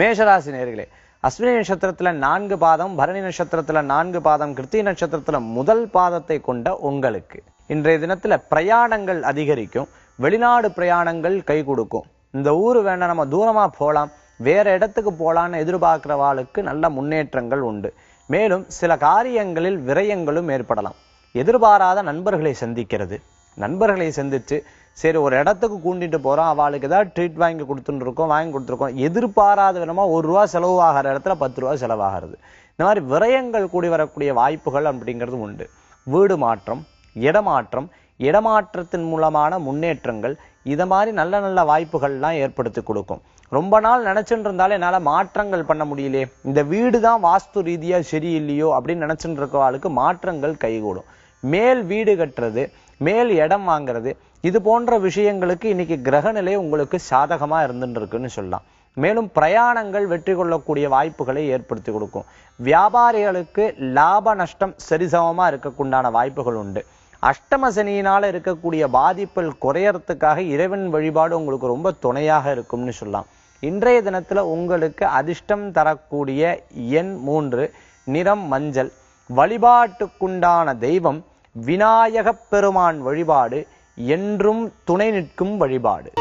மேஷராசி நேயர்களே அஸ்வினி நட்சத்திரத்துல 4 பாதம், பரணி நட்சத்திரத்துல 4 பாதம், கிருத்திகை நட்சத்திரத்துல முதல் பாதத்தை கொண்ட உங்களுக்கு இன்றைய தினத்துல பிரயாணங்கள் அதிகரிக்கும், வெளிநாடு பிரயாணங்கள் கை கொடுக்கும். இந்த ஊரு வேணா நம்ம தூரமா போகலாம், வேற இடத்துக்கு போகலான்னு எதிர்பார்க்கிறவாளுக்கு நல்ல முன்னேற்றங்கள் உண்டு. மேலும் சில காரியங்களில் விரயங்களும் ஏற்படலாம். எதிர்பாராத நண்பர்களை சந்திக்கிறது, நண்பர்களை சந்தித்து சரி ஒரு இடத்துக்கு கூண்டிட்டு போகிறோம், அவளுக்கு ஏதாவது ட்ரீட் வாங்கி கொடுத்துருக்கோம், எதிர்பாராத விதமாக ₹1 செலவாகிற இடத்துல ₹10 செலவாகிறது. இந்த மாதிரி விரயங்கள் கூடி வரக்கூடிய வாய்ப்புகள் அப்படிங்கிறது உண்டு. வீடு மாற்றம், இடமாற்றத்தின் மூலமான முன்னேற்றங்கள், இதை மாதிரி நல்ல நல்ல வாய்ப்புகள்லாம் ஏற்படுத்தி கொடுக்கும். ரொம்ப நாள் நினச்சிட்டு இருந்தாலும் என்னால் மாற்றங்கள் பண்ண முடியலையே, இந்த வீடு தான் வாஸ்து ரீதியாக சரியில்லையோ அப்படின்னு நினச்சிட்டு இருக்க ஆளுக்கு மாற்றங்கள் கைகூடும். மேல் வீடு கட்டுறது, மேல் இடம் வாங்கிறது, இது போன்ற விஷயங்களுக்கு இன்னைக்கு கிரகநிலை உங்களுக்கு சாதகமா இருந்துருக்குன்னு சொல்லலாம். மேலும் பிரயாணங்கள் வெற்றி கொள்ளக்கூடிய வாய்ப்புகளை ஏற்படுத்தி கொடுக்கும். வியாபாரிகளுக்கு லாப நஷ்டம் சரிசமமா இருக்கக்குண்டான வாய்ப்புகள் உண்டு. அஷ்டம சனியினால இருக்கக்கூடிய பாதிப்புகள் குறையறதுக்காக இறைவன் வழிபாடு உங்களுக்கு ரொம்ப துணையாக இருக்கும்னு சொல்லலாம். இன்றைய தினத்துல உங்களுக்கு அதிர்ஷ்டம் தரக்கூடிய எண் 3, நிறம் மஞ்சள், வழிபாட்டுக்குண்டான தெய்வம் விநாயகப் பெருமான் வழிபாடு, என்றும் துணை நிற்கும் வழிபாடு.